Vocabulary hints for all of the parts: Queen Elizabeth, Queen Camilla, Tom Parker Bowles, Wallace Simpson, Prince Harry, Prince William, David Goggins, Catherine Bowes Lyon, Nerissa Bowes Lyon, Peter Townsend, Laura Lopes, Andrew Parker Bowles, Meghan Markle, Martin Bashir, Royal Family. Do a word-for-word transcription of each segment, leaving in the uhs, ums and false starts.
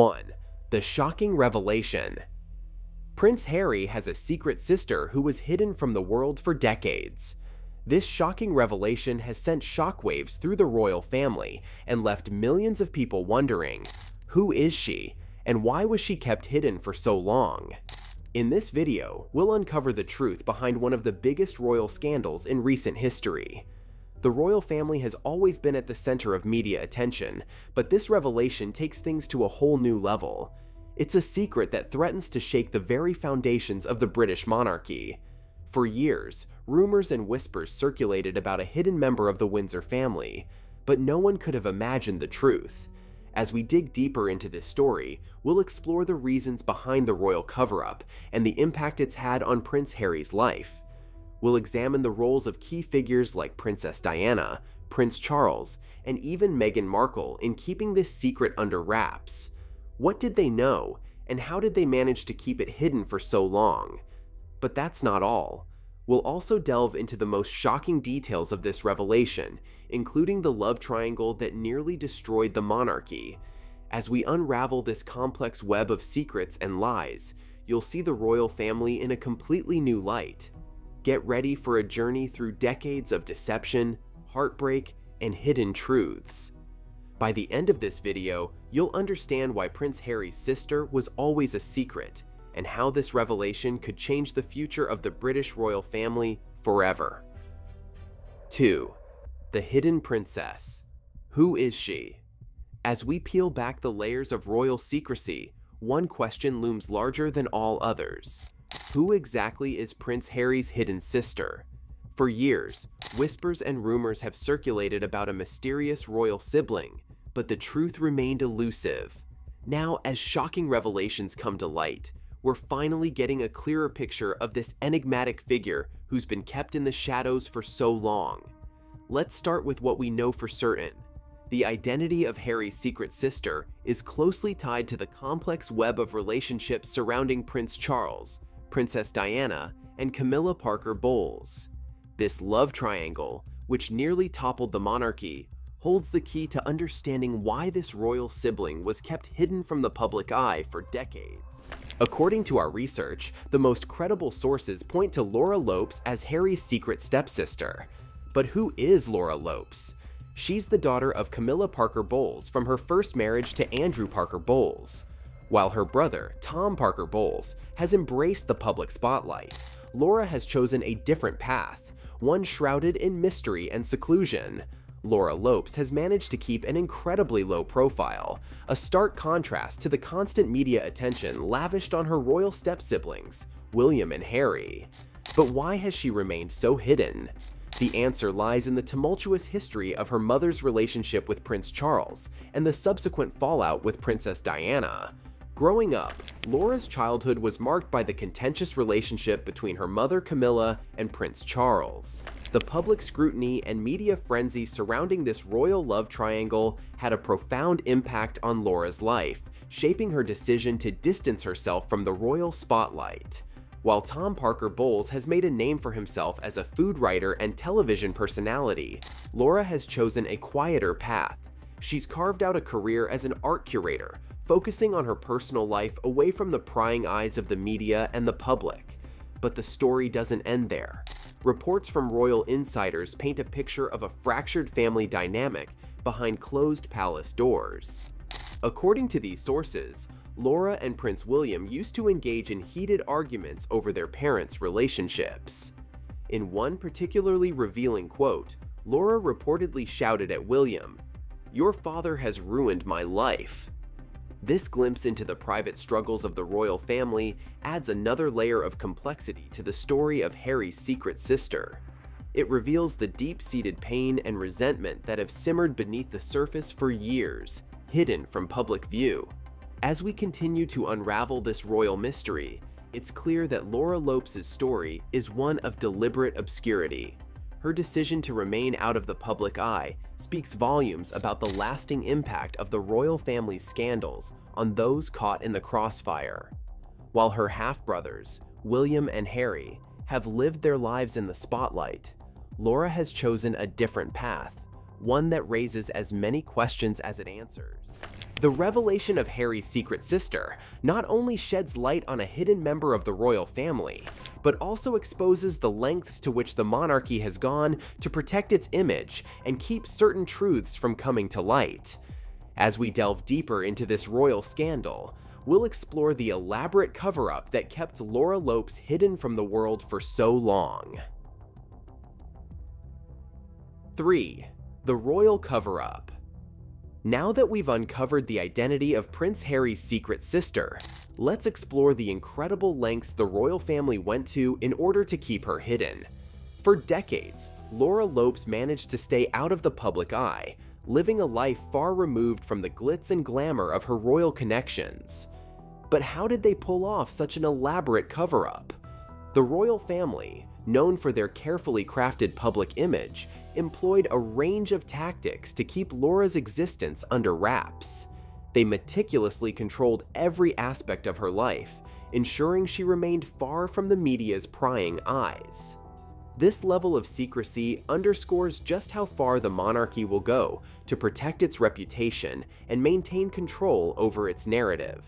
one. The shocking revelation. Prince Harry has a secret sister who was hidden from the world for decades. This shocking revelation has sent shockwaves through the royal family and left millions of people wondering, who is she, and why was she kept hidden for so long? In this video, we'll uncover the truth behind one of the biggest royal scandals in recent history. The royal family has always been at the center of media attention, but this revelation takes things to a whole new level. It's a secret that threatens to shake the very foundations of the British monarchy. For years, rumors and whispers circulated about a hidden member of the Windsor family, but no one could have imagined the truth. As we dig deeper into this story, we'll explore the reasons behind the royal cover-up and the impact it's had on Prince Harry's life. We'll examine the roles of key figures like Princess Diana, Prince Charles, and even Meghan Markle in keeping this secret under wraps. What did they know, and how did they manage to keep it hidden for so long? But that's not all. We'll also delve into the most shocking details of this revelation, including the love triangle that nearly destroyed the monarchy. As we unravel this complex web of secrets and lies, you'll see the royal family in a completely new light. Get ready for a journey through decades of deception, heartbreak, and hidden truths. By the end of this video, you'll understand why Prince Harry's sister was always a secret, and how this revelation could change the future of the British royal family forever. two. The hidden princess. Who is she? As we peel back the layers of royal secrecy, one question looms larger than all others. Who exactly is Prince Harry's hidden sister? For years, whispers and rumors have circulated about a mysterious royal sibling, but the truth remained elusive. Now, as shocking revelations come to light, we're finally getting a clearer picture of this enigmatic figure who's been kept in the shadows for so long. Let's start with what we know for certain. The identity of Harry's secret sister is closely tied to the complex web of relationships surrounding Prince Charles, Princess Diana, and Camilla Parker Bowles. This love triangle, which nearly toppled the monarchy, holds the key to understanding why this royal sibling was kept hidden from the public eye for decades. According to our research, the most credible sources point to Laura Lopes as Harry's secret stepsister. But who is Laura Lopes? She's the daughter of Camilla Parker Bowles from her first marriage to Andrew Parker Bowles. While her brother, Tom Parker Bowles, has embraced the public spotlight, Laura has chosen a different path, one shrouded in mystery and seclusion. Laura Lopes has managed to keep an incredibly low profile, a stark contrast to the constant media attention lavished on her royal step-siblings, William and Harry. But why has she remained so hidden? The answer lies in the tumultuous history of her mother's relationship with Prince Charles and the subsequent fallout with Princess Diana. Growing up, Laura's childhood was marked by the contentious relationship between her mother Camilla and Prince Charles. The public scrutiny and media frenzy surrounding this royal love triangle had a profound impact on Laura's life, shaping her decision to distance herself from the royal spotlight. While Tom Parker Bowles has made a name for himself as a food writer and television personality, Laura has chosen a quieter path. She's carved out a career as an art curator, focusing on her personal life away from the prying eyes of the media and the public. But the story doesn't end there. Reports from royal insiders paint a picture of a fractured family dynamic behind closed palace doors. According to these sources, Laura and Prince William used to engage in heated arguments over their parents' relationships. In one particularly revealing quote, Laura reportedly shouted at William, "Your father has ruined my life." This glimpse into the private struggles of the royal family adds another layer of complexity to the story of Harry's secret sister. It reveals the deep-seated pain and resentment that have simmered beneath the surface for years, hidden from public view. As we continue to unravel this royal mystery, it's clear that Laura Lopes' story is one of deliberate obscurity. Her decision to remain out of the public eye speaks volumes about the lasting impact of the royal family's scandals on those caught in the crossfire. While her half-brothers, William and Harry, have lived their lives in the spotlight, Laura has chosen a different path, one that raises as many questions as it answers. The revelation of Harry's secret sister not only sheds light on a hidden member of the royal family, but also exposes the lengths to which the monarchy has gone to protect its image and keep certain truths from coming to light. As we delve deeper into this royal scandal, we'll explore the elaborate cover-up that kept Laura Lopes hidden from the world for so long. three. The royal cover-up. Now that we've uncovered the identity of Prince Harry's secret sister, let's explore the incredible lengths the royal family went to in order to keep her hidden. For decades, Laura Lopes managed to stay out of the public eye, living a life far removed from the glitz and glamour of her royal connections. But how did they pull off such an elaborate cover-up? The royal family, known for their carefully crafted public image, employed a range of tactics to keep Laura's existence under wraps. They meticulously controlled every aspect of her life, ensuring she remained far from the media's prying eyes. This level of secrecy underscores just how far the monarchy will go to protect its reputation and maintain control over its narrative.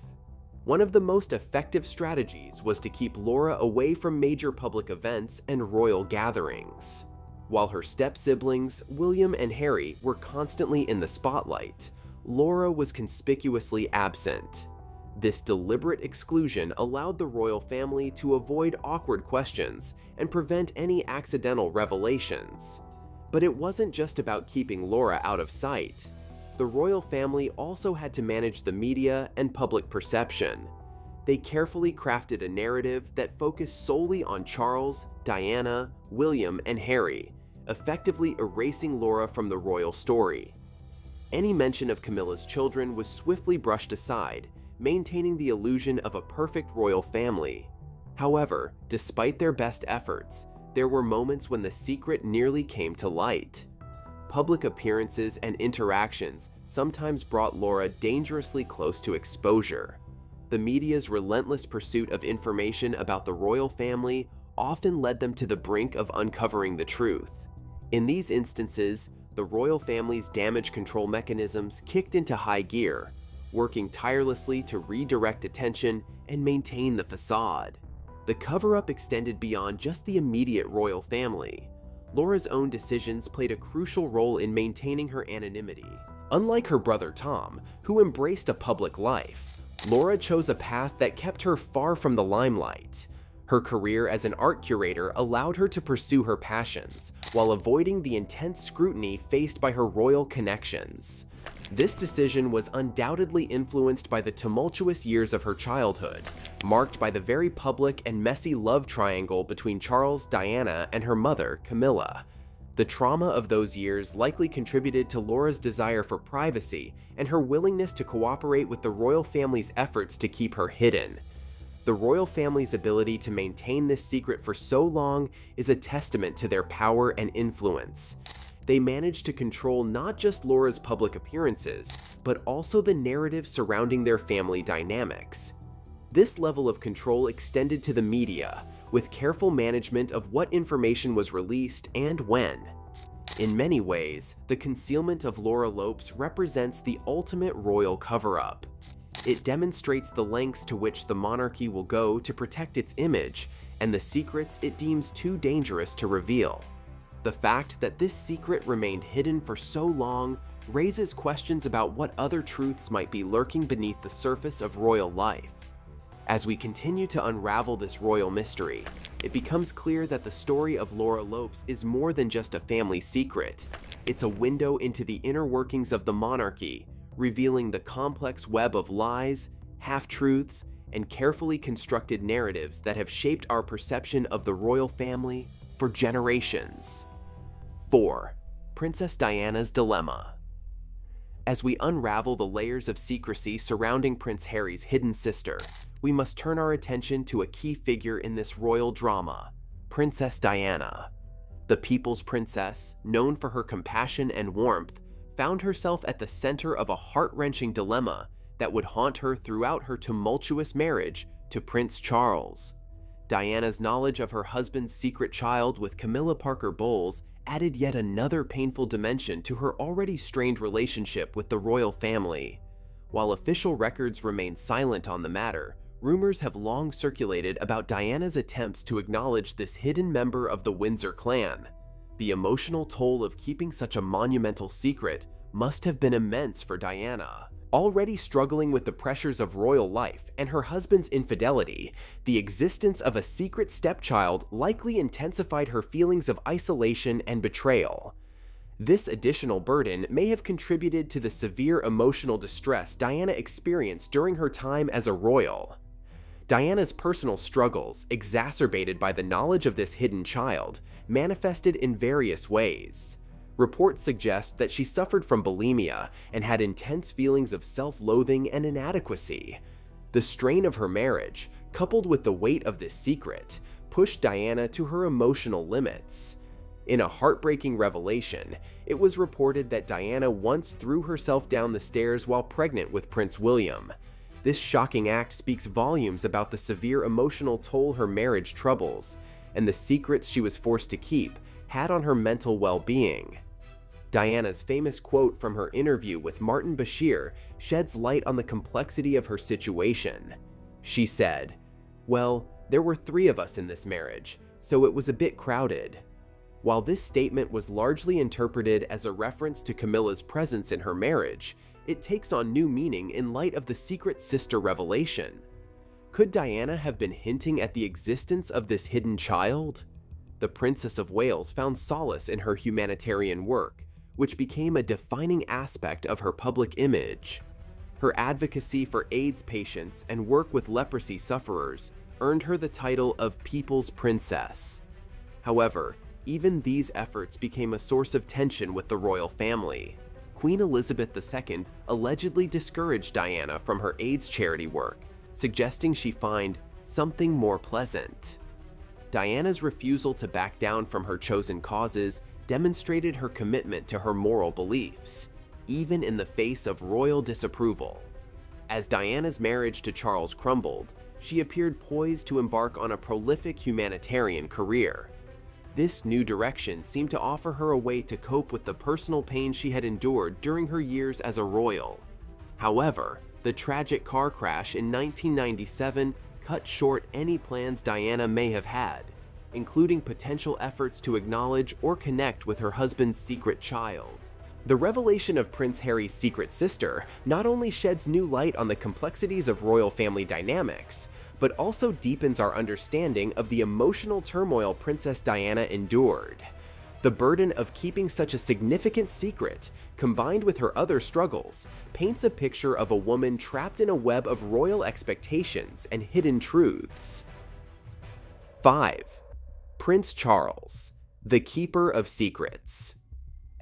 One of the most effective strategies was to keep Laura away from major public events and royal gatherings. While her step-siblings, William and Harry, were constantly in the spotlight, Laura was conspicuously absent. This deliberate exclusion allowed the royal family to avoid awkward questions and prevent any accidental revelations. But it wasn't just about keeping Laura out of sight. The royal family also had to manage the media and public perception. They carefully crafted a narrative that focused solely on Charles, Diana, William, and Harry, effectively erasing Laura from the royal story. Any mention of Camilla's children was swiftly brushed aside, maintaining the illusion of a perfect royal family. However, despite their best efforts, there were moments when the secret nearly came to light. Public appearances and interactions sometimes brought Laura dangerously close to exposure. The media's relentless pursuit of information about the royal family often led them to the brink of uncovering the truth. In these instances, the royal family's damage control mechanisms kicked into high gear, working tirelessly to redirect attention and maintain the facade. The cover-up extended beyond just the immediate royal family. Laura's own decisions played a crucial role in maintaining her anonymity. Unlike her brother Tom, who embraced a public life, Laura chose a path that kept her far from the limelight. Her career as an art curator allowed her to pursue her passions, while avoiding the intense scrutiny faced by her royal connections. This decision was undoubtedly influenced by the tumultuous years of her childhood, marked by the very public and messy love triangle between Charles, Diana, and her mother, Camilla. The trauma of those years likely contributed to Laura's desire for privacy and her willingness to cooperate with the royal family's efforts to keep her hidden. The royal family's ability to maintain this secret for so long is a testament to their power and influence. They managed to control not just Laura's public appearances, but also the narrative surrounding their family dynamics. This level of control extended to the media, with careful management of what information was released and when. In many ways, the concealment of Laura Lopes represents the ultimate royal cover-up. It demonstrates the lengths to which the monarchy will go to protect its image and the secrets it deems too dangerous to reveal. The fact that this secret remained hidden for so long raises questions about what other truths might be lurking beneath the surface of royal life. As we continue to unravel this royal mystery, it becomes clear that the story of Laura Lopes is more than just a family secret. It's a window into the inner workings of the monarchy, revealing the complex web of lies, half-truths, and carefully constructed narratives that have shaped our perception of the royal family for generations. four. Princess Diana's dilemma. As we unravel the layers of secrecy surrounding Prince Harry's hidden sister, we must turn our attention to a key figure in this royal drama, Princess Diana. The people's princess, known for her compassion and warmth, found herself at the center of a heart-wrenching dilemma that would haunt her throughout her tumultuous marriage to Prince Charles. Diana's knowledge of her husband's secret child with Camilla Parker Bowles added yet another painful dimension to her already strained relationship with the royal family. While official records remain silent on the matter, rumors have long circulated about Diana's attempts to acknowledge this hidden member of the Windsor clan. The emotional toll of keeping such a monumental secret must have been immense for Diana. Already struggling with the pressures of royal life and her husband's infidelity, the existence of a secret stepchild likely intensified her feelings of isolation and betrayal. This additional burden may have contributed to the severe emotional distress Diana experienced during her time as a royal. Diana's personal struggles, exacerbated by the knowledge of this hidden child, manifested in various ways. Reports suggest that she suffered from bulimia and had intense feelings of self-loathing and inadequacy. The strain of her marriage, coupled with the weight of this secret, pushed Diana to her emotional limits. In a heartbreaking revelation, it was reported that Diana once threw herself down the stairs while pregnant with Prince William. This shocking act speaks volumes about the severe emotional toll her marriage troubles and the secrets she was forced to keep had on her mental well-being. Diana's famous quote from her interview with Martin Bashir sheds light on the complexity of her situation. She said, "Well, there were three of us in this marriage, so it was a bit crowded." While this statement was largely interpreted as a reference to Camilla's presence in her marriage, it takes on new meaning in light of the secret sister revelation. Could Diana have been hinting at the existence of this hidden child? The Princess of Wales found solace in her humanitarian work, which became a defining aspect of her public image. Her advocacy for AIDS patients and work with leprosy sufferers earned her the title of People's Princess. However, even these efforts became a source of tension with the royal family. Queen Elizabeth the Second allegedly discouraged Diana from her AIDS charity work, suggesting she find something more pleasant. Diana's refusal to back down from her chosen causes demonstrated her commitment to her moral beliefs, even in the face of royal disapproval. As Diana's marriage to Charles crumbled, she appeared poised to embark on a prolific humanitarian career. This new direction seemed to offer her a way to cope with the personal pain she had endured during her years as a royal. However, the tragic car crash in nineteen ninety-seven cut short any plans Diana may have had, including potential efforts to acknowledge or connect with her husband's secret child. The revelation of Prince Harry's secret sister not only sheds new light on the complexities of royal family dynamics, but also deepens our understanding of the emotional turmoil Princess Diana endured. The burden of keeping such a significant secret, combined with her other struggles, paints a picture of a woman trapped in a web of royal expectations and hidden truths. five. Prince Charles, the Keeper of Secrets.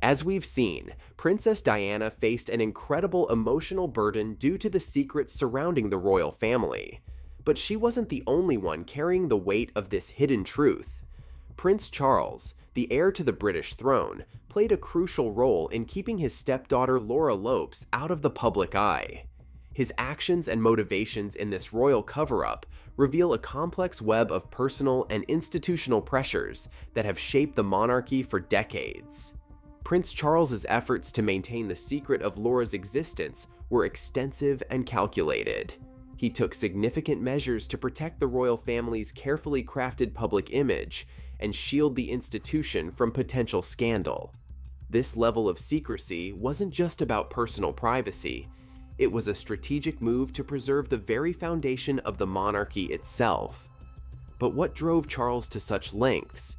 As we've seen, Princess Diana faced an incredible emotional burden due to the secrets surrounding the royal family. But she wasn't the only one carrying the weight of this hidden truth. Prince Charles, the heir to the British throne, played a crucial role in keeping his stepdaughter Laura Lopes out of the public eye. His actions and motivations in this royal cover-up reveal a complex web of personal and institutional pressures that have shaped the monarchy for decades. Prince Charles's efforts to maintain the secret of Laura's existence were extensive and calculated. He took significant measures to protect the royal family's carefully crafted public image and shield the institution from potential scandal. This level of secrecy wasn't just about personal privacy. It was a strategic move to preserve the very foundation of the monarchy itself. But what drove Charles to such lengths?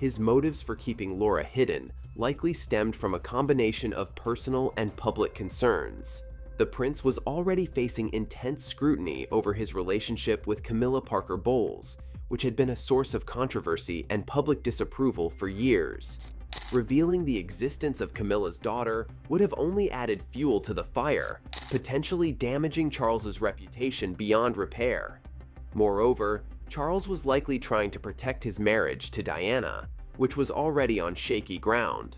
His motives for keeping Laura hidden likely stemmed from a combination of personal and public concerns. The prince was already facing intense scrutiny over his relationship with Camilla Parker Bowles, which had been a source of controversy and public disapproval for years. Revealing the existence of Camilla's daughter would have only added fuel to the fire, potentially damaging Charles's reputation beyond repair. Moreover, Charles was likely trying to protect his marriage to Diana, which was already on shaky ground.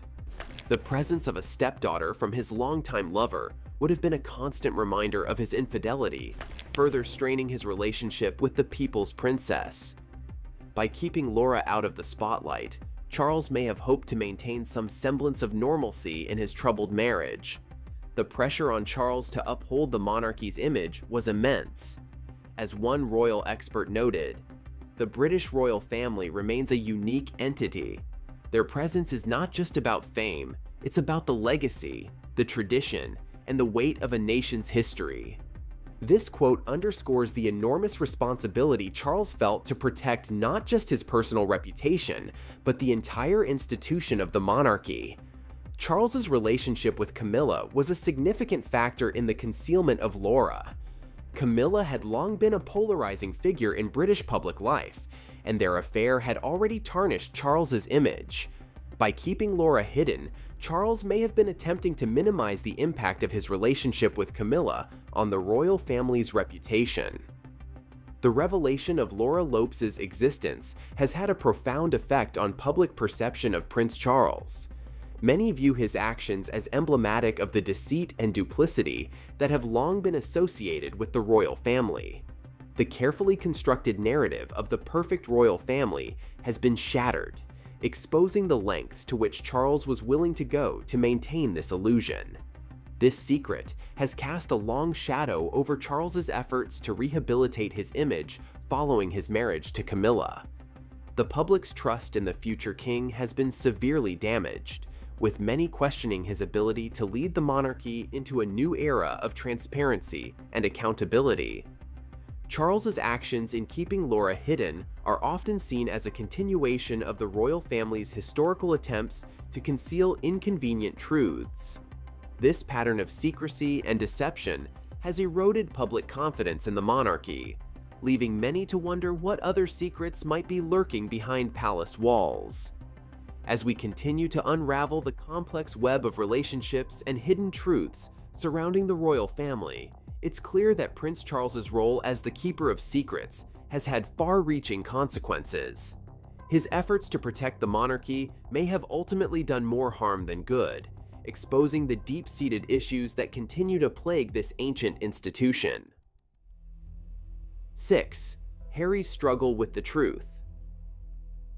The presence of a stepdaughter from his longtime lover would have been a constant reminder of his infidelity, further straining his relationship with the People's Princess. By keeping Laura out of the spotlight, Charles may have hoped to maintain some semblance of normalcy in his troubled marriage. The pressure on Charles to uphold the monarchy's image was immense. As one royal expert noted, the British royal family remains a unique entity. Their presence is not just about fame, it's about the legacy, the tradition, and the weight of a nation's history. This quote underscores the enormous responsibility Charles felt to protect not just his personal reputation, but the entire institution of the monarchy. Charles's relationship with Camilla was a significant factor in the concealment of Laura. Camilla had long been a polarizing figure in British public life, and their affair had already tarnished Charles's image. By keeping Laura hidden, Charles may have been attempting to minimize the impact of his relationship with Camilla on the royal family's reputation. The revelation of Laura Lopes's existence has had a profound effect on public perception of Prince Charles. Many view his actions as emblematic of the deceit and duplicity that have long been associated with the royal family. The carefully constructed narrative of the perfect royal family has been shattered, exposing the lengths to which Charles was willing to go to maintain this illusion. This secret has cast a long shadow over Charles's efforts to rehabilitate his image following his marriage to Camilla. The public's trust in the future king has been severely damaged, with many questioning his ability to lead the monarchy into a new era of transparency and accountability. Charles's actions in keeping Laura hidden are often seen as a continuation of the royal family's historical attempts to conceal inconvenient truths. This pattern of secrecy and deception has eroded public confidence in the monarchy, leaving many to wonder what other secrets might be lurking behind palace walls. As we continue to unravel the complex web of relationships and hidden truths surrounding the royal family, it's clear that Prince Charles's role as the keeper of secrets has had far-reaching consequences. His efforts to protect the monarchy may have ultimately done more harm than good, exposing the deep-seated issues that continue to plague this ancient institution. six. Harry's struggle with the truth.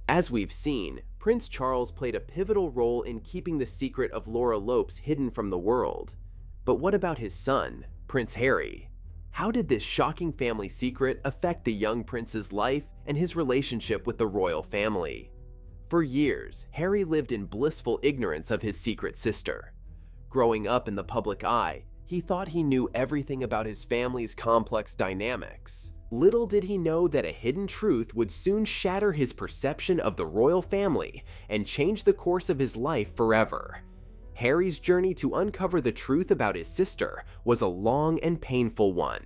As we've seen, Prince Charles played a pivotal role in keeping the secret of Laura Lopes hidden from the world. But what about his son, Prince Harry? How did this shocking family secret affect the young prince's life and his relationship with the royal family? For years, Harry lived in blissful ignorance of his secret sister. Growing up in the public eye, he thought he knew everything about his family's complex dynamics. Little did he know that a hidden truth would soon shatter his perception of the royal family and change the course of his life forever. Harry's journey to uncover the truth about his sister was a long and painful one.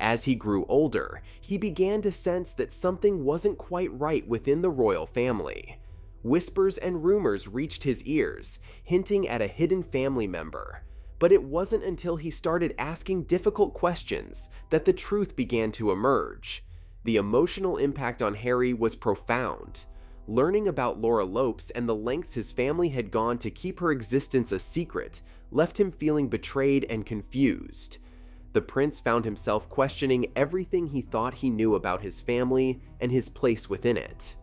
As he grew older, he began to sense that something wasn't quite right within the royal family. Whispers and rumors reached his ears, hinting at a hidden family member. But it wasn't until he started asking difficult questions that the truth began to emerge. The emotional impact on Harry was profound. Learning about Laura Lopes and the lengths his family had gone to keep her existence a secret left him feeling betrayed and confused. The prince found himself questioning everything he thought he knew about his family and his place within it.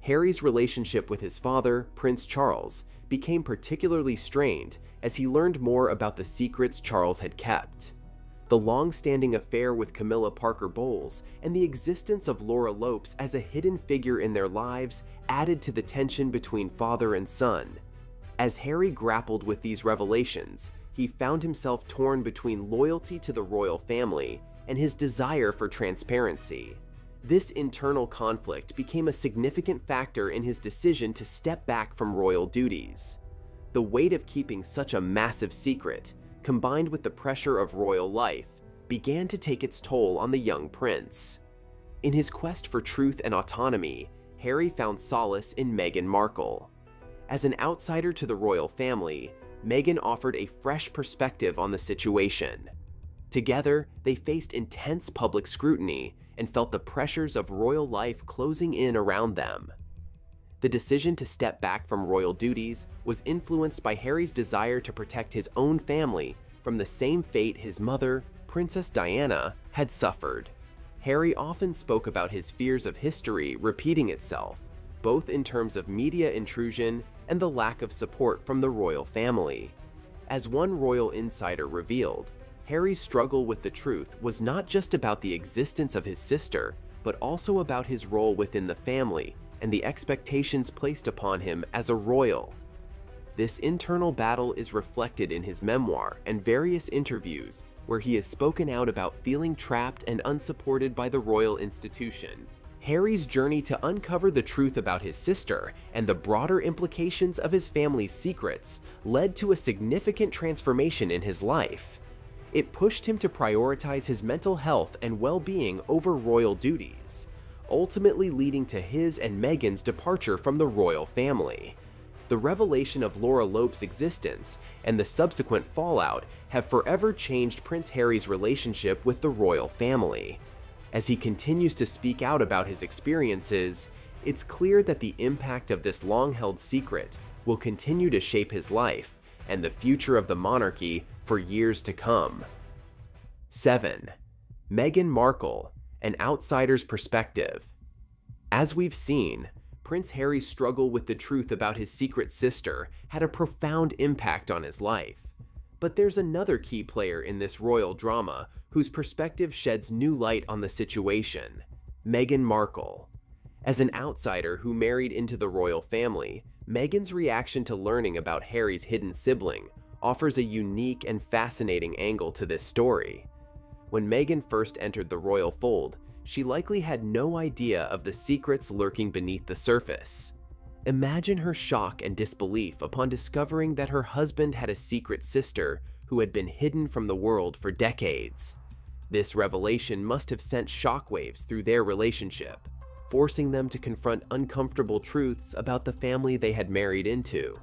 Harry's relationship with his father, Prince Charles, became particularly strained as he learned more about the secrets Charles had kept. The long-standing affair with Camilla Parker Bowles and the existence of Laura Lopes as a hidden figure in their lives added to the tension between father and son. As Harry grappled with these revelations, he found himself torn between loyalty to the royal family and his desire for transparency. This internal conflict became a significant factor in his decision to step back from royal duties. The weight of keeping such a massive secret, combined with the pressure of royal life, began to take its toll on the young prince. In his quest for truth and autonomy, Harry found solace in Meghan Markle. As an outsider to the royal family, Meghan offered a fresh perspective on the situation. Together, they faced intense public scrutiny and felt the pressures of royal life closing in around them. The decision to step back from royal duties was influenced by Harry's desire to protect his own family from the same fate his mother, Princess Diana, had suffered. Harry often spoke about his fears of history repeating itself, both in terms of media intrusion and the lack of support from the royal family. As one royal insider revealed, Harry's struggle with the truth was not just about the existence of his sister, but also about his role within the family and the expectations placed upon him as a royal. This internal battle is reflected in his memoir and various interviews where he has spoken out about feeling trapped and unsupported by the royal institution. Harry's journey to uncover the truth about his sister and the broader implications of his family's secrets led to a significant transformation in his life. It pushed him to prioritize his mental health and well-being over royal duties, ultimately leading to his and Meghan's departure from the royal family. The revelation of Laura Lope's existence and the subsequent fallout have forever changed Prince Harry's relationship with the royal family. As he continues to speak out about his experiences, it's clear that the impact of this long-held secret will continue to shape his life and the future of the monarchy for years to come. seven. Meghan Markle, an outsider's perspective. As we've seen, Prince Harry's struggle with the truth about his secret sister had a profound impact on his life. But there's another key player in this royal drama whose perspective sheds new light on the situation: Meghan Markle. As an outsider who married into the royal family, Meghan's reaction to learning about Harry's hidden sibling offers a unique and fascinating angle to this story. When Meghan first entered the royal fold, she likely had no idea of the secrets lurking beneath the surface. Imagine her shock and disbelief upon discovering that her husband had a secret sister who had been hidden from the world for decades. This revelation must have sent shockwaves through their relationship, forcing them to confront uncomfortable truths about the family they had married into.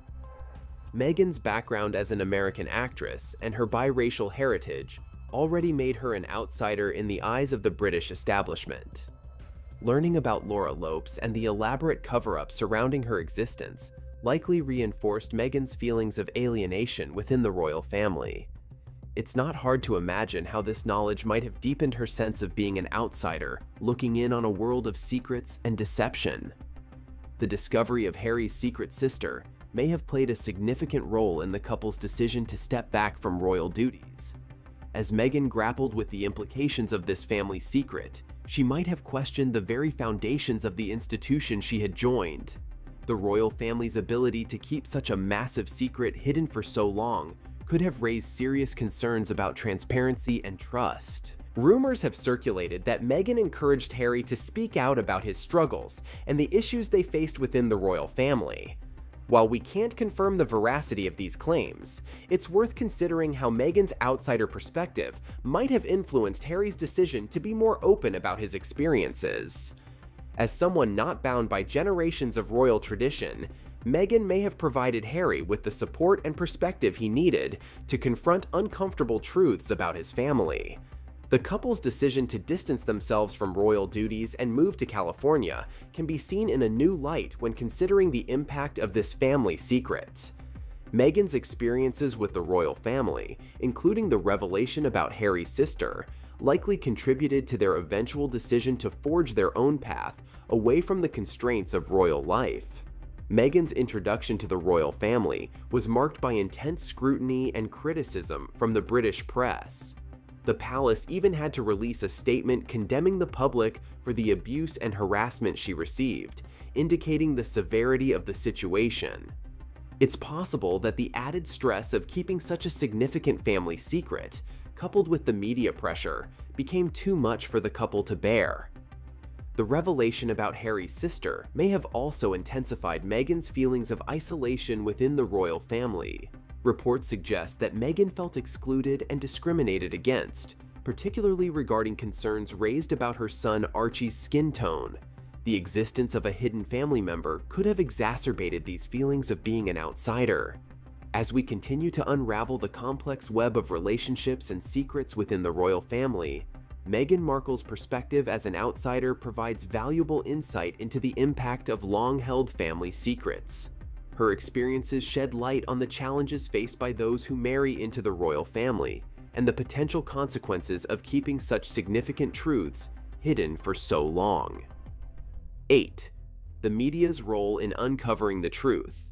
Meghan's background as an American actress and her biracial heritage already made her an outsider in the eyes of the British establishment. Learning about Laura Lope's and the elaborate cover-up surrounding her existence likely reinforced Meghan's feelings of alienation within the royal family. It's not hard to imagine how this knowledge might have deepened her sense of being an outsider, looking in on a world of secrets and deception. The discovery of Harry's secret sister may have played a significant role in the couple's decision to step back from royal duties. As Meghan grappled with the implications of this family secret, she might have questioned the very foundations of the institution she had joined. The royal family's ability to keep such a massive secret hidden for so long could have raised serious concerns about transparency and trust. Rumors have circulated that Meghan encouraged Harry to speak out about his struggles and the issues they faced within the royal family. While we can't confirm the veracity of these claims, it's worth considering how Meghan's outsider perspective might have influenced Harry's decision to be more open about his experiences. As someone not bound by generations of royal tradition, Meghan may have provided Harry with the support and perspective he needed to confront uncomfortable truths about his family. The couple's decision to distance themselves from royal duties and move to California can be seen in a new light when considering the impact of this family secret. Meghan's experiences with the royal family, including the revelation about Harry's sister, likely contributed to their eventual decision to forge their own path away from the constraints of royal life. Meghan's introduction to the royal family was marked by intense scrutiny and criticism from the British press. The palace even had to release a statement condemning the public for the abuse and harassment she received, indicating the severity of the situation. It's possible that the added stress of keeping such a significant family secret, coupled with the media pressure, became too much for the couple to bear. The revelation about Harry's sister may have also intensified Meghan's feelings of isolation within the royal family. Reports suggest that Meghan felt excluded and discriminated against, particularly regarding concerns raised about her son Archie's skin tone. The existence of a hidden family member could have exacerbated these feelings of being an outsider. As we continue to unravel the complex web of relationships and secrets within the royal family, Meghan Markle's perspective as an outsider provides valuable insight into the impact of long-held family secrets. Her experiences shed light on the challenges faced by those who marry into the royal family and the potential consequences of keeping such significant truths hidden for so long. eight. the media's role in uncovering the truth.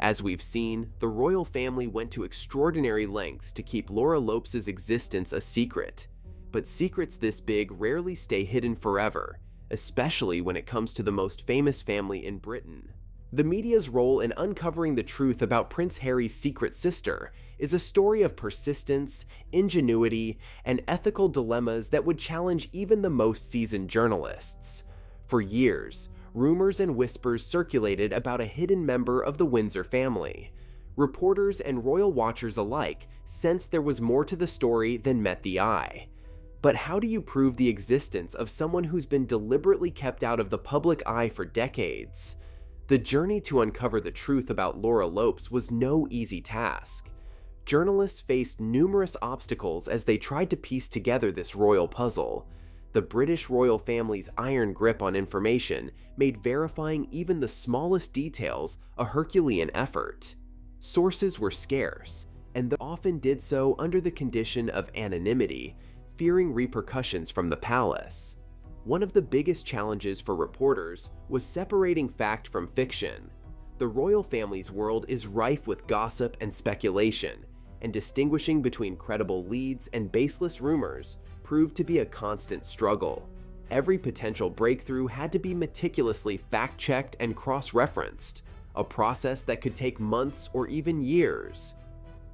As we've seen, the royal family went to extraordinary lengths to keep Laura Lopes' existence a secret, but secrets this big rarely stay hidden forever, especially when it comes to the most famous family in Britain. The media's role in uncovering the truth about Prince Harry's secret sister is a story of persistence, ingenuity, and ethical dilemmas that would challenge even the most seasoned journalists. For years, rumors and whispers circulated about a hidden member of the Windsor family. Reporters and royal watchers alike sensed there was more to the story than met the eye. But how do you prove the existence of someone who's been deliberately kept out of the public eye for decades? The journey to uncover the truth about Laura Lopes was no easy task. Journalists faced numerous obstacles as they tried to piece together this royal puzzle. The British royal family's iron grip on information made verifying even the smallest details a Herculean effort. Sources were scarce, and they often did so under the condition of anonymity, fearing repercussions from the palace. One of the biggest challenges for reporters was separating fact from fiction. The royal family's world is rife with gossip and speculation, and distinguishing between credible leads and baseless rumors proved to be a constant struggle. Every potential breakthrough had to be meticulously fact-checked and cross-referenced, a process that could take months or even years.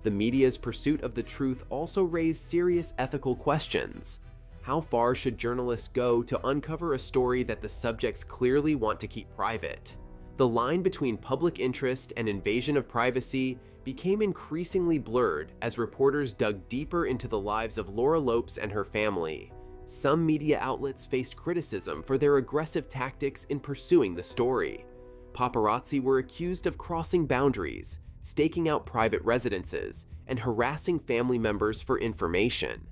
The media's pursuit of the truth also raised serious ethical questions. How far should journalists go to uncover a story that the subjects clearly want to keep private? The line between public interest and invasion of privacy became increasingly blurred as reporters dug deeper into the lives of Laura Lopes and her family. Some media outlets faced criticism for their aggressive tactics in pursuing the story. Paparazzi were accused of crossing boundaries, staking out private residences, and harassing family members for information.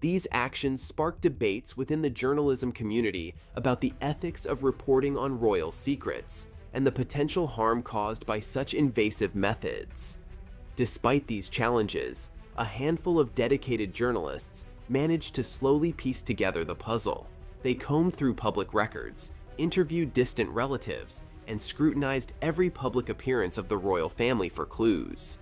These actions sparked debates within the journalism community about the ethics of reporting on royal secrets and the potential harm caused by such invasive methods. Despite these challenges, a handful of dedicated journalists managed to slowly piece together the puzzle. They combed through public records, interviewed distant relatives, and scrutinized every public appearance of the royal family for clues.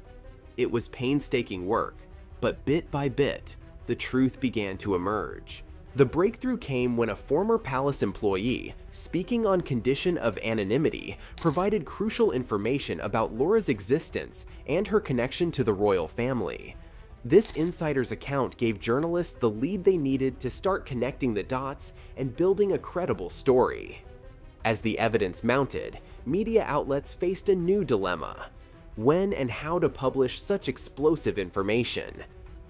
It was painstaking work, but bit by bit, the truth began to emerge. The breakthrough came when a former palace employee, speaking on condition of anonymity, provided crucial information about Laura's existence and her connection to the royal family. This insider's account gave journalists the lead they needed to start connecting the dots and building a credible story. As the evidence mounted, media outlets faced a new dilemma. When and how to publish such explosive information?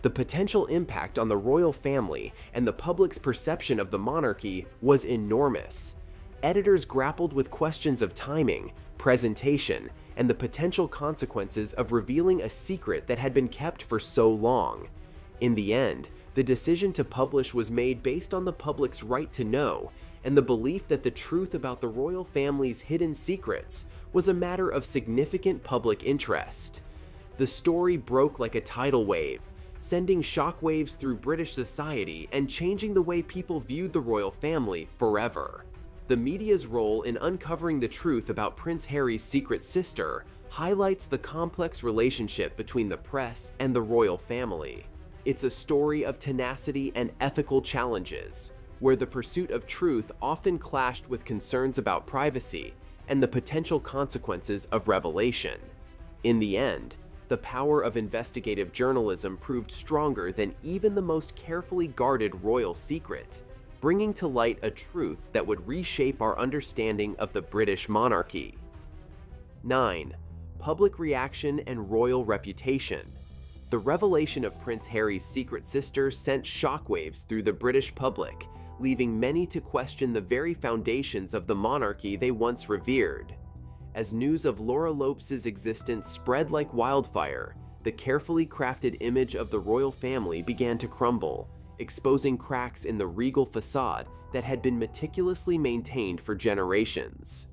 The potential impact on the royal family and the public's perception of the monarchy was enormous. Editors grappled with questions of timing, presentation, and the potential consequences of revealing a secret that had been kept for so long. In the end, the decision to publish was made based on the public's right to know and the belief that the truth about the royal family's hidden secrets was a matter of significant public interest. The story broke like a tidal wave, sending shockwaves through British society and changing the way people viewed the royal family forever. The media's role in uncovering the truth about Prince Harry's secret sister highlights the complex relationship between the press and the royal family. It's a story of tenacity and ethical challenges, where the pursuit of truth often clashed with concerns about privacy and the potential consequences of revelation. In the end, the power of investigative journalism proved stronger than even the most carefully guarded royal secret, bringing to light a truth that would reshape our understanding of the British monarchy. nine. Public reaction and royal reputation. The revelation of Prince Harry's secret sister sent shockwaves through the British public, leaving many to question the very foundations of the monarchy they once revered. As news of Laura Lopes' existence spread like wildfire, the carefully crafted image of the royal family began to crumble, exposing cracks in the regal facade that had been meticulously maintained for generations.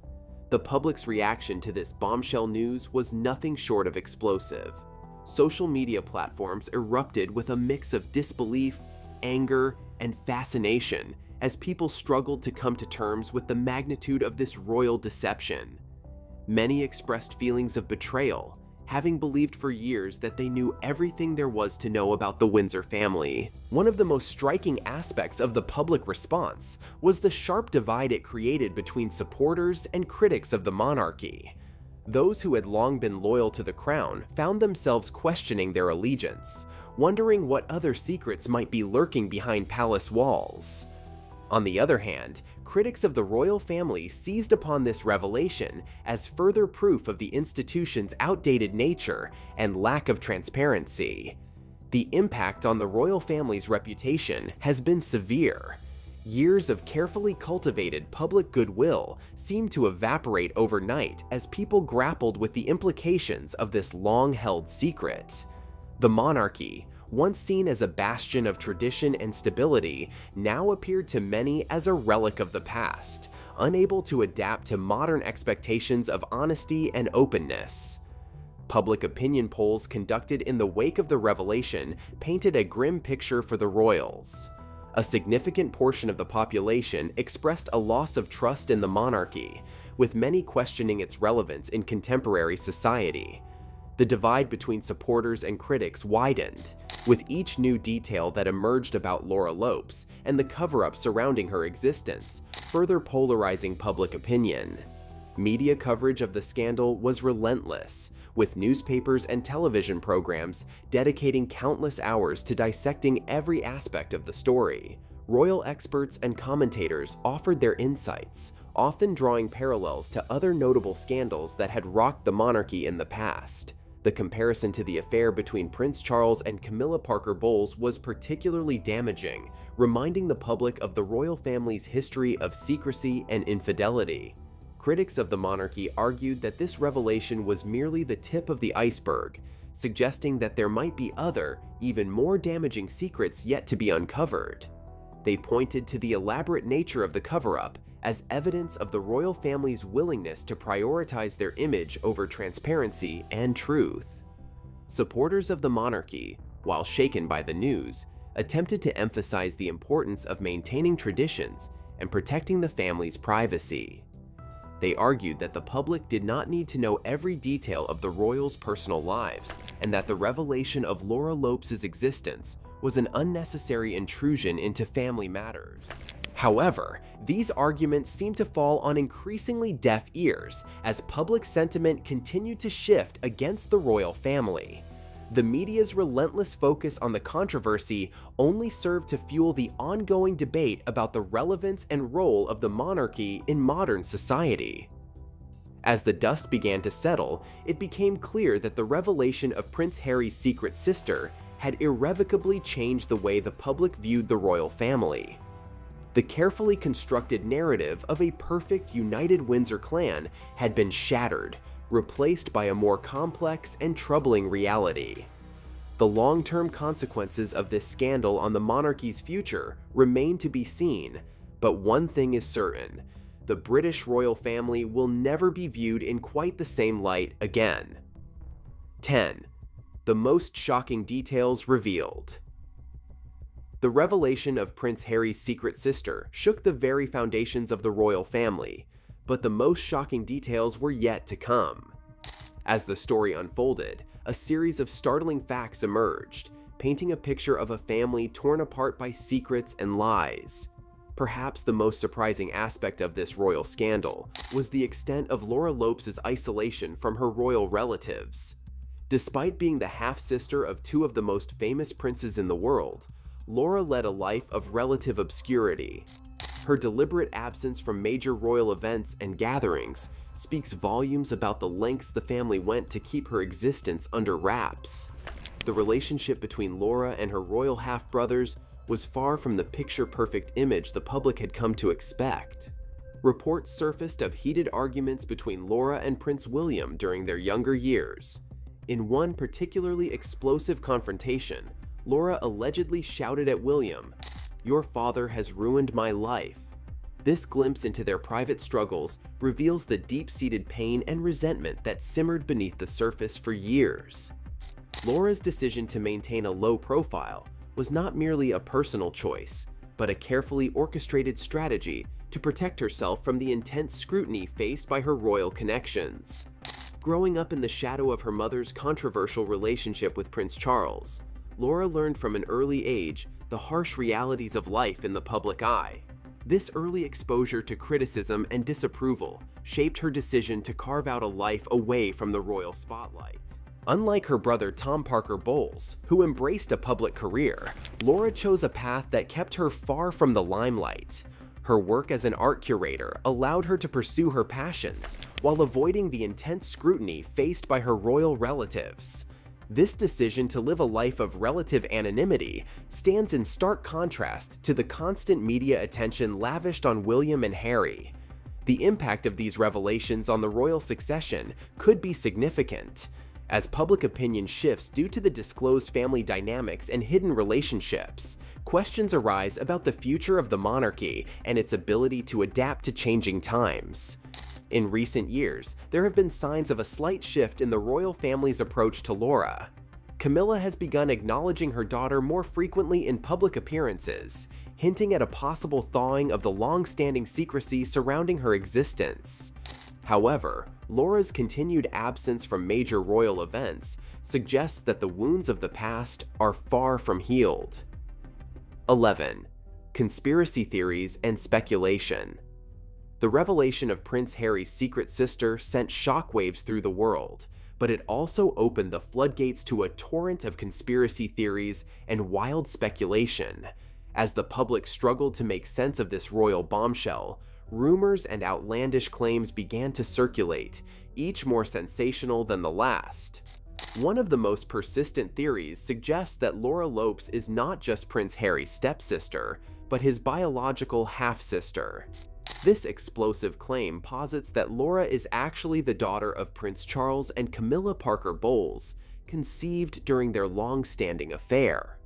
The public's reaction to this bombshell news was nothing short of explosive. Social media platforms erupted with a mix of disbelief, anger, and fascination as people struggled to come to terms with the magnitude of this royal deception. Many expressed feelings of betrayal, having believed for years that they knew everything there was to know about the Windsor family. One of the most striking aspects of the public response was the sharp divide it created between supporters and critics of the monarchy. Those who had long been loyal to the crown found themselves questioning their allegiance, wondering what other secrets might be lurking behind palace walls. On the other hand, critics of the royal family seized upon this revelation as further proof of the institution's outdated nature and lack of transparency. The impact on the royal family's reputation has been severe. Years of carefully cultivated public goodwill seemed to evaporate overnight as people grappled with the implications of this long-held secret. The monarchy, once seen as a bastion of tradition and stability, now appeared to many as a relic of the past, unable to adapt to modern expectations of honesty and openness. Public opinion polls conducted in the wake of the revelation painted a grim picture for the royals. A significant portion of the population expressed a loss of trust in the monarchy, with many questioning its relevance in contemporary society. The divide between supporters and critics widened, with each new detail that emerged about Laura Lopes and the cover-up surrounding her existence, further polarizing public opinion. Media coverage of the scandal was relentless, with newspapers and television programs dedicating countless hours to dissecting every aspect of the story. Royal experts and commentators offered their insights, often drawing parallels to other notable scandals that had rocked the monarchy in the past. The comparison to the affair between Prince Charles and Camilla Parker Bowles was particularly damaging, reminding the public of the royal family's history of secrecy and infidelity. Critics of the monarchy argued that this revelation was merely the tip of the iceberg, suggesting that there might be other, even more damaging secrets yet to be uncovered. They pointed to the elaborate nature of the cover-up as evidence of the royal family's willingness to prioritize their image over transparency and truth. Supporters of the monarchy, while shaken by the news, attempted to emphasize the importance of maintaining traditions and protecting the family's privacy. They argued that the public did not need to know every detail of the royals' personal lives, and that the revelation of Laura Lopes' existence was an unnecessary intrusion into family matters. However, these arguments seemed to fall on increasingly deaf ears as public sentiment continued to shift against the royal family. The media's relentless focus on the controversy only served to fuel the ongoing debate about the relevance and role of the monarchy in modern society. As the dust began to settle, it became clear that the revelation of Prince Harry's secret sister had irrevocably changed the way the public viewed the royal family. The carefully constructed narrative of a perfect united Windsor clan had been shattered, replaced by a more complex and troubling reality. The long-term consequences of this scandal on the monarchy's future remain to be seen, but one thing is certain: the British royal family will never be viewed in quite the same light again. ten. The most shocking details revealed. The revelation of Prince Harry's secret sister shook the very foundations of the royal family, but the most shocking details were yet to come. As the story unfolded, a series of startling facts emerged, painting a picture of a family torn apart by secrets and lies. Perhaps the most surprising aspect of this royal scandal was the extent of Laura Lopes' isolation from her royal relatives. Despite being the half-sister of two of the most famous princes in the world, Laura led a life of relative obscurity. Her deliberate absence from major royal events and gatherings speaks volumes about the lengths the family went to keep her existence under wraps. The relationship between Laura and her royal half-brothers was far from the picture-perfect image the public had come to expect. Reports surfaced of heated arguments between Laura and Prince William during their younger years. In one particularly explosive confrontation, Laura allegedly shouted at William, "Your father has ruined my life." This glimpse into their private struggles reveals the deep-seated pain and resentment that simmered beneath the surface for years. Laura's decision to maintain a low profile was not merely a personal choice, but a carefully orchestrated strategy to protect herself from the intense scrutiny faced by her royal connections. Growing up in the shadow of her mother's controversial relationship with Prince Charles, Laura learned from an early age the harsh realities of life in the public eye. This early exposure to criticism and disapproval shaped her decision to carve out a life away from the royal spotlight. Unlike her brother Tom Parker Bowles, who embraced a public career, Laura chose a path that kept her far from the limelight. Her work as an art curator allowed her to pursue her passions while avoiding the intense scrutiny faced by her royal relatives. This decision to live a life of relative anonymity stands in stark contrast to the constant media attention lavished on William and Harry. The impact of these revelations on the royal succession could be significant, as public opinion shifts due to the disclosed family dynamics and hidden relationships. Questions arise about the future of the monarchy and its ability to adapt to changing times. In recent years, there have been signs of a slight shift in the royal family's approach to Laura. Camilla has begun acknowledging her daughter more frequently in public appearances, hinting at a possible thawing of the long-standing secrecy surrounding her existence. However, Laura's continued absence from major royal events suggests that the wounds of the past are far from healed. eleven. Conspiracy theories and speculation. The revelation of Prince Harry's secret sister sent shockwaves through the world, but it also opened the floodgates to a torrent of conspiracy theories and wild speculation. As the public struggled to make sense of this royal bombshell, rumors and outlandish claims began to circulate, each more sensational than the last. One of the most persistent theories suggests that Laura Lopes is not just Prince Harry's stepsister, but his biological half-sister. This explosive claim posits that Laura is actually the daughter of Prince Charles and Camilla Parker Bowles, conceived during their long-standing affair.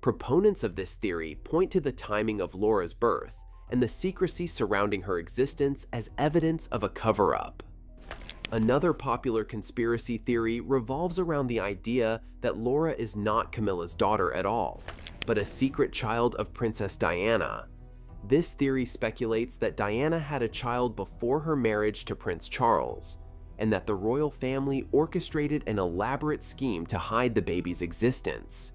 Proponents of this theory point to the timing of Laura's birth and the secrecy surrounding her existence as evidence of a cover-up. Another popular conspiracy theory revolves around the idea that Laura is not Camilla's daughter at all, but a secret child of Princess Diana. This theory speculates that Diana had a child before her marriage to Prince Charles, and that the royal family orchestrated an elaborate scheme to hide the baby's existence.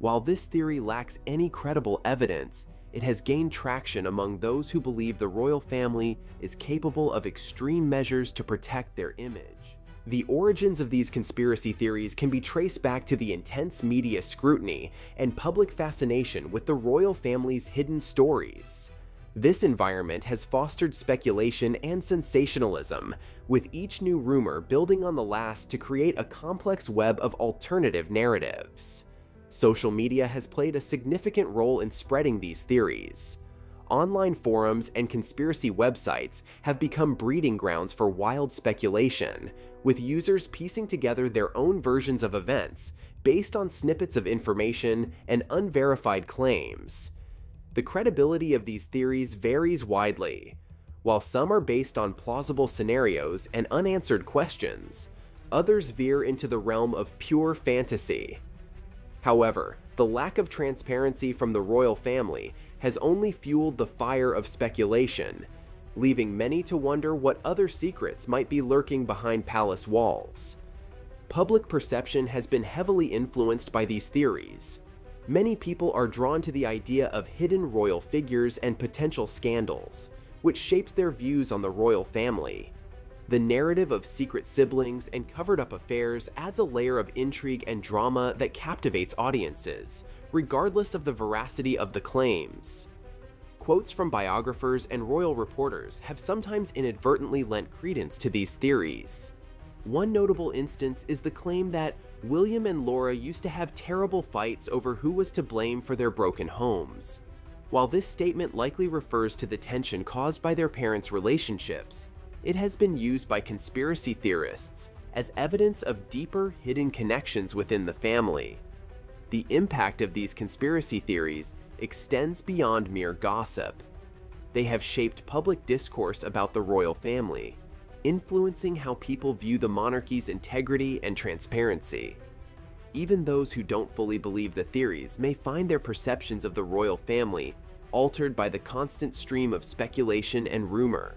While this theory lacks any credible evidence, it has gained traction among those who believe the royal family is capable of extreme measures to protect their image. The origins of these conspiracy theories can be traced back to the intense media scrutiny and public fascination with the royal family's hidden stories. This environment has fostered speculation and sensationalism, with each new rumor building on the last to create a complex web of alternative narratives. Social media has played a significant role in spreading these theories. Online forums and conspiracy websites have become breeding grounds for wild speculation, with users piecing together their own versions of events based on snippets of information and unverified claims. The credibility of these theories varies widely. While some are based on plausible scenarios and unanswered questions, others veer into the realm of pure fantasy. However, the lack of transparency from the royal family has only fueled the fire of speculation, leaving many to wonder what other secrets might be lurking behind palace walls. Public perception has been heavily influenced by these theories. Many people are drawn to the idea of hidden royal figures and potential scandals, which shapes their views on the royal family. The narrative of secret siblings and covered-up affairs adds a layer of intrigue and drama that captivates audiences, regardless of the veracity of the claims. Quotes from biographers and royal reporters have sometimes inadvertently lent credence to these theories. One notable instance is the claim that William and Laura used to have terrible fights over who was to blame for their broken homes. While this statement likely refers to the tension caused by their parents' relationships, it has been used by conspiracy theorists as evidence of deeper, hidden connections within the family. The impact of these conspiracy theories extends beyond mere gossip. They have shaped public discourse about the royal family, influencing how people view the monarchy's integrity and transparency. Even those who don't fully believe the theories may find their perceptions of the royal family altered by the constant stream of speculation and rumor.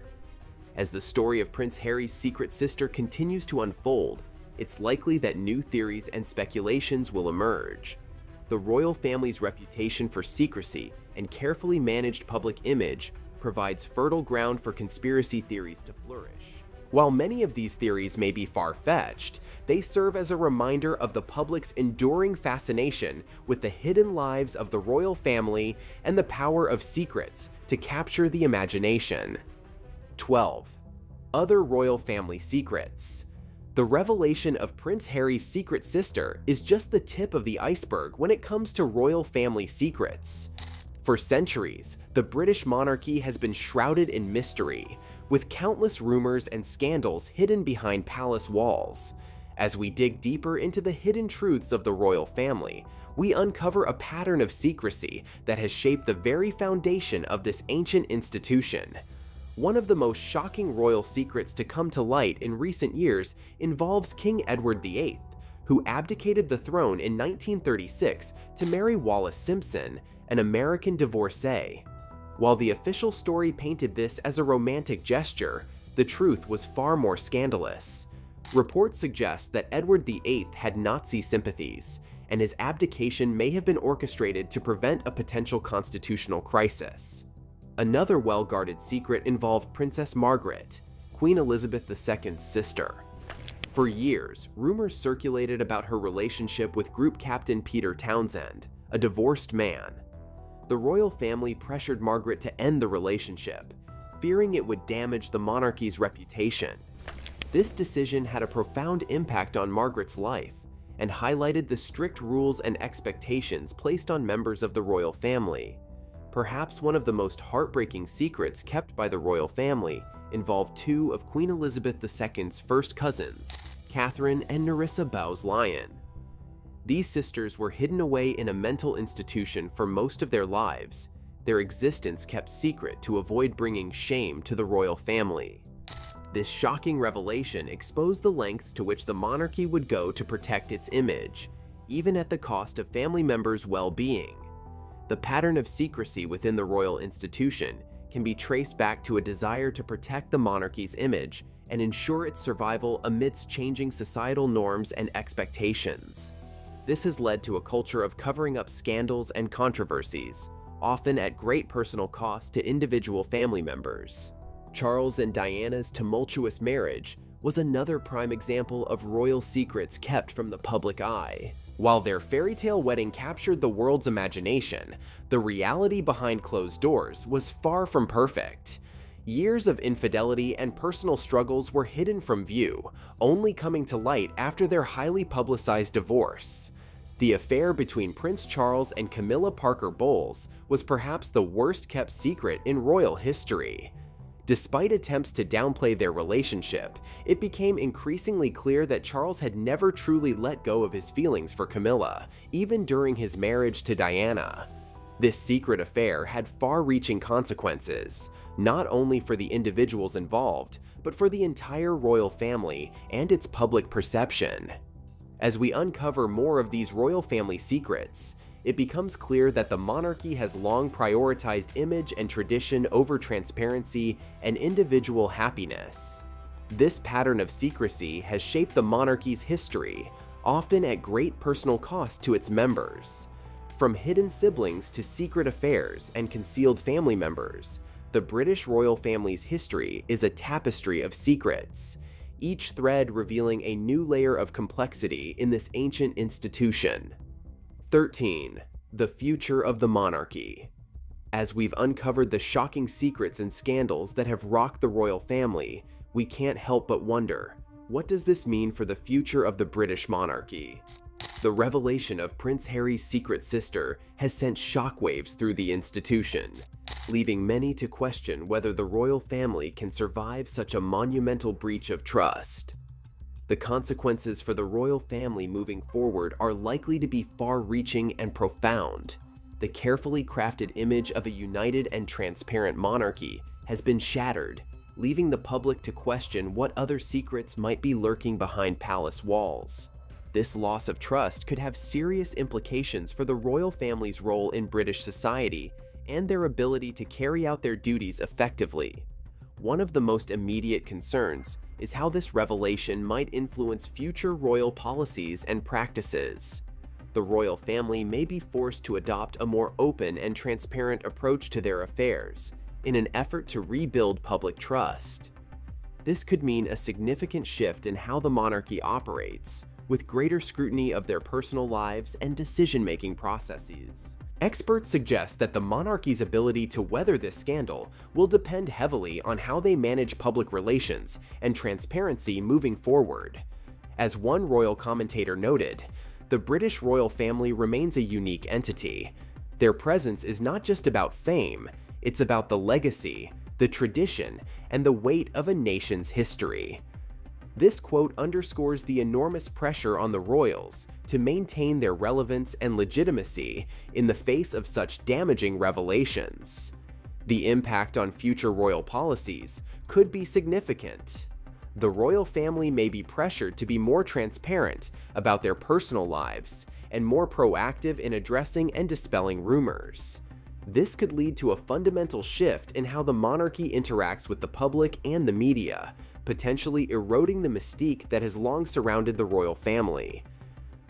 As the story of Prince Harry's secret sister continues to unfold, it's likely that new theories and speculations will emerge. The royal family's reputation for secrecy and carefully managed public image provides fertile ground for conspiracy theories to flourish. While many of these theories may be far-fetched, they serve as a reminder of the public's enduring fascination with the hidden lives of the royal family and the power of secrets to capture the imagination. twelve. Other royal family secrets. The revelation of Prince Harry's secret sister is just the tip of the iceberg when it comes to royal family secrets. For centuries, the British monarchy has been shrouded in mystery, with countless rumors and scandals hidden behind palace walls. As we dig deeper into the hidden truths of the royal family, we uncover a pattern of secrecy that has shaped the very foundation of this ancient institution. One of the most shocking royal secrets to come to light in recent years involves King Edward the Eighth, who abdicated the throne in nineteen thirty-six to marry Wallace Simpson, an American divorcee. While the official story painted this as a romantic gesture, the truth was far more scandalous. Reports suggest that Edward the Eighth had Nazi sympathies, and his abdication may have been orchestrated to prevent a potential constitutional crisis. Another well-guarded secret involved Princess Margaret, Queen Elizabeth the Second's sister. For years, rumors circulated about her relationship with Group Captain Peter Townsend, a divorced man. The royal family pressured Margaret to end the relationship, fearing it would damage the monarchy's reputation. This decision had a profound impact on Margaret's life and highlighted the strict rules and expectations placed on members of the royal family. Perhaps one of the most heartbreaking secrets kept by the royal family involved two of Queen Elizabeth the Second's first cousins, Catherine and Nerissa Bowes Lyon. These sisters were hidden away in a mental institution for most of their lives, their existence kept secret to avoid bringing shame to the royal family. This shocking revelation exposed the lengths to which the monarchy would go to protect its image, even at the cost of family members' well-being. The pattern of secrecy within the royal institution can be traced back to a desire to protect the monarchy's image and ensure its survival amidst changing societal norms and expectations. This has led to a culture of covering up scandals and controversies, often at great personal cost to individual family members. Charles and Diana's tumultuous marriage was another prime example of royal secrets kept from the public eye. While their fairy tale wedding captured the world's imagination, the reality behind closed doors was far from perfect. Years of infidelity and personal struggles were hidden from view, only coming to light after their highly publicized divorce. The affair between Prince Charles and Camilla Parker Bowles was perhaps the worst-kept secret in royal history. Despite attempts to downplay their relationship, it became increasingly clear that Charles had never truly let go of his feelings for Camilla, even during his marriage to Diana. This secret affair had far-reaching consequences, not only for the individuals involved, but for the entire royal family and its public perception. As we uncover more of these royal family secrets, it becomes clear that the monarchy has long prioritized image and tradition over transparency and individual happiness. This pattern of secrecy has shaped the monarchy's history, often at great personal cost to its members. From hidden siblings to secret affairs and concealed family members, the British royal family's history is a tapestry of secrets, each thread revealing a new layer of complexity in this ancient institution. thirteen. The future of the monarchy. As we've uncovered the shocking secrets and scandals that have rocked the royal family, we can't help but wonder, what does this mean for the future of the British monarchy? The revelation of Prince Harry's secret sister has sent shockwaves through the institution, leaving many to question whether the royal family can survive such a monumental breach of trust. The consequences for the royal family moving forward are likely to be far-reaching and profound. The carefully crafted image of a united and transparent monarchy has been shattered, leaving the public to question what other secrets might be lurking behind palace walls. This loss of trust could have serious implications for the royal family's role in British society and their ability to carry out their duties effectively. One of the most immediate concerns is how this revelation might influence future royal policies and practices. The royal family may be forced to adopt a more open and transparent approach to their affairs in an effort to rebuild public trust. This could mean a significant shift in how the monarchy operates, with greater scrutiny of their personal lives and decision-making processes. Experts suggest that the monarchy's ability to weather this scandal will depend heavily on how they manage public relations and transparency moving forward. As one royal commentator noted, the British royal family remains a unique entity. Their presence is not just about fame, it's about the legacy, the tradition, and the weight of a nation's history. This quote underscores the enormous pressure on the royals to maintain their relevance and legitimacy in the face of such damaging revelations. The impact on future royal policies could be significant. The royal family may be pressured to be more transparent about their personal lives and more proactive in addressing and dispelling rumors. This could lead to a fundamental shift in how the monarchy interacts with the public and the media, potentially eroding the mystique that has long surrounded the royal family.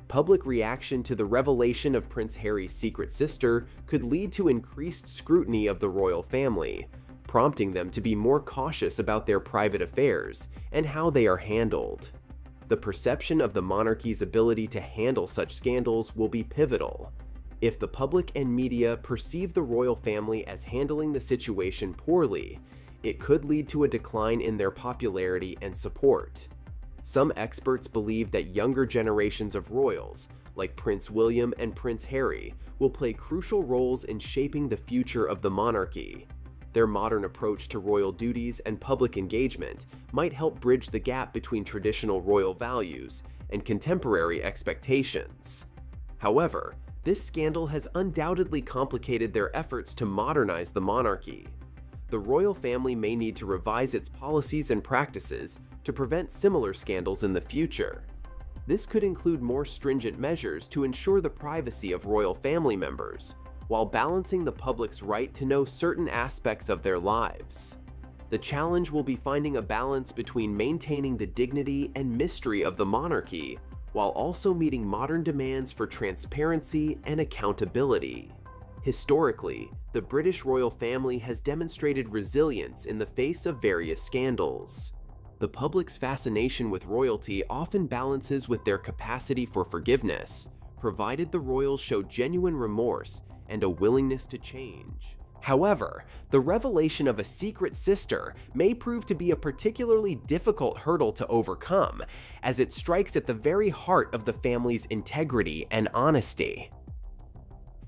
Public reaction to the revelation of Prince Harry's secret sister could lead to increased scrutiny of the royal family, prompting them to be more cautious about their private affairs and how they are handled. The perception of the monarchy's ability to handle such scandals will be pivotal. If the public and media perceive the royal family as handling the situation poorly, it could lead to a decline in their popularity and support. Some experts believe that younger generations of royals, like Prince William and Prince Harry, will play crucial roles in shaping the future of the monarchy. Their modern approach to royal duties and public engagement might help bridge the gap between traditional royal values and contemporary expectations. However, this scandal has undoubtedly complicated their efforts to modernize the monarchy. The royal family may need to revise its policies and practices to prevent similar scandals in the future. This could include more stringent measures to ensure the privacy of royal family members, while balancing the public's right to know certain aspects of their lives. The challenge will be finding a balance between maintaining the dignity and mystery of the monarchy, while also meeting modern demands for transparency and accountability. Historically, the British royal family has demonstrated resilience in the face of various scandals. The public's fascination with royalty often balances with their capacity for forgiveness, provided the royals show genuine remorse and a willingness to change. However, the revelation of a secret sister may prove to be a particularly difficult hurdle to overcome, as it strikes at the very heart of the family's integrity and honesty.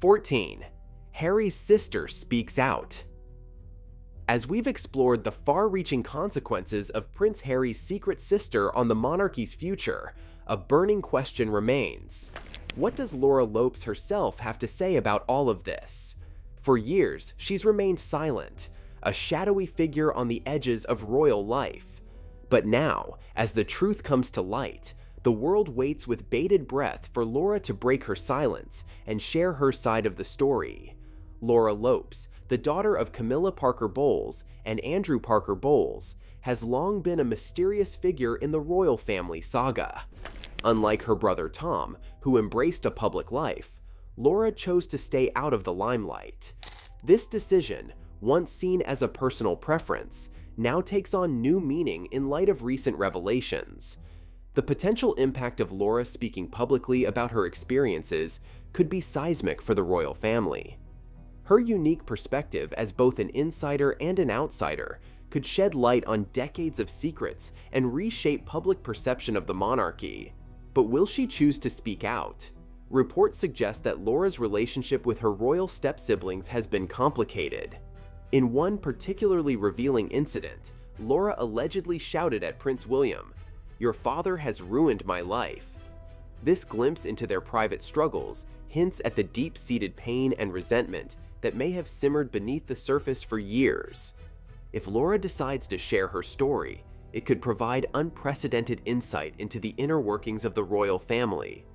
fourteen. Harry's sister speaks out. As we've explored the far-reaching consequences of Prince Harry's secret sister on the monarchy's future, a burning question remains. What does Laura Lopes herself have to say about all of this? For years, she's remained silent, a shadowy figure on the edges of royal life. But now, as the truth comes to light, the world waits with bated breath for Laura to break her silence and share her side of the story. Laura Lopes, the daughter of Camilla Parker Bowles and Andrew Parker Bowles, has long been a mysterious figure in the royal family saga. Unlike her brother Tom, who embraced a public life, Laura chose to stay out of the limelight. This decision, once seen as a personal preference, now takes on new meaning in light of recent revelations. The potential impact of Laura speaking publicly about her experiences could be seismic for the royal family. Her unique perspective as both an insider and an outsider could shed light on decades of secrets and reshape public perception of the monarchy. But will she choose to speak out? Reports suggest that Laura's relationship with her royal step-siblings has been complicated. In one particularly revealing incident, Laura allegedly shouted at Prince William, "Your father has ruined my life." This glimpse into their private struggles hints at the deep-seated pain and resentment that may have simmered beneath the surface for years. If Laura decides to share her story, it could provide unprecedented insight into the inner workings of the royal family.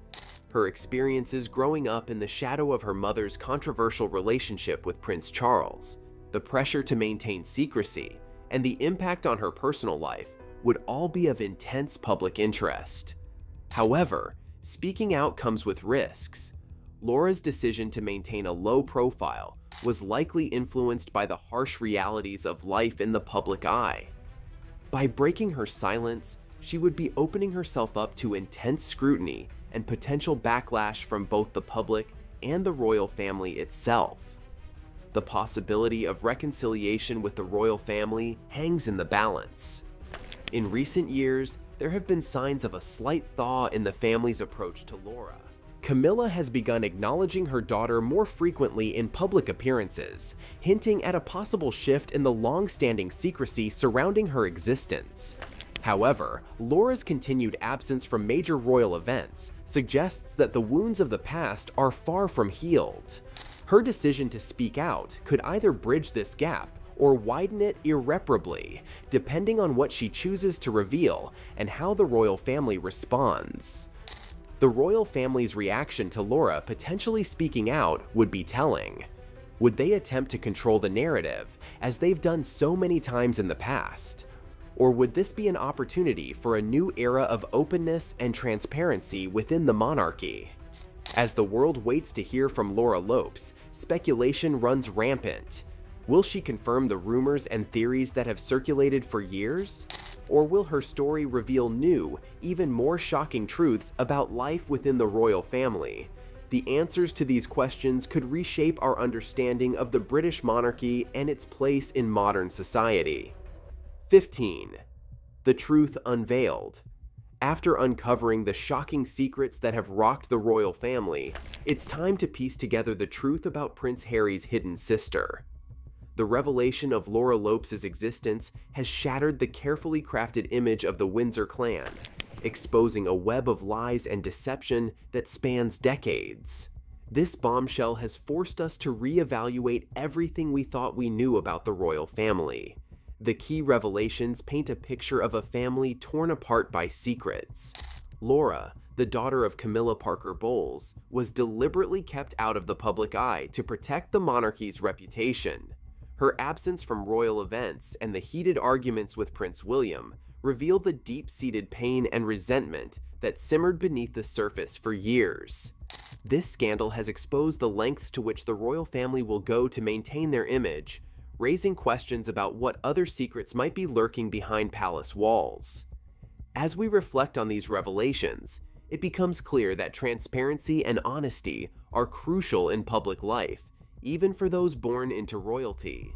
her experiences growing up in the shadow of her mother's controversial relationship with Prince Charles, the pressure to maintain secrecy, and the impact on her personal life would all be of intense public interest. However, speaking out comes with risks. Laura's decision to maintain a low profile was likely influenced by the harsh realities of life in the public eye. By breaking her silence, she would be opening herself up to intense scrutiny and potential backlash from both the public and the royal family itself. The possibility of reconciliation with the royal family hangs in the balance. In recent years, there have been signs of a slight thaw in the family's approach to Laura. Camilla has begun acknowledging her daughter more frequently in public appearances, hinting at a possible shift in the long-standing secrecy surrounding her existence. However, Laura's continued absence from major royal events suggests that the wounds of the past are far from healed. Her decision to speak out could either bridge this gap or widen it irreparably, depending on what she chooses to reveal and how the royal family responds. The royal family's reaction to Laura potentially speaking out would be telling. Would they attempt to control the narrative, as they've done so many times in the past? Or would this be an opportunity for a new era of openness and transparency within the monarchy? As the world waits to hear from Laura Lopes, speculation runs rampant. Will she confirm the rumors and theories that have circulated for years? Or will her story reveal new, even more shocking truths about life within the royal family? The answers to these questions could reshape our understanding of the British monarchy and its place in modern society. fifteen. The Truth Unveiled. After uncovering the shocking secrets that have rocked the royal family, it's time to piece together the truth about Prince Harry's hidden sister. The revelation of Laura Lopes' existence has shattered the carefully crafted image of the Windsor clan, exposing a web of lies and deception that spans decades. This bombshell has forced us to reevaluate everything we thought we knew about the royal family. The key revelations paint a picture of a family torn apart by secrets. Laura, the daughter of Camilla Parker Bowles, was deliberately kept out of the public eye to protect the monarchy's reputation. Her absence from royal events and the heated arguments with Prince William reveal the deep-seated pain and resentment that simmered beneath the surface for years. This scandal has exposed the lengths to which the royal family will go to maintain their image, raising questions about what other secrets might be lurking behind palace walls. As we reflect on these revelations, it becomes clear that transparency and honesty are crucial in public life, even for those born into royalty.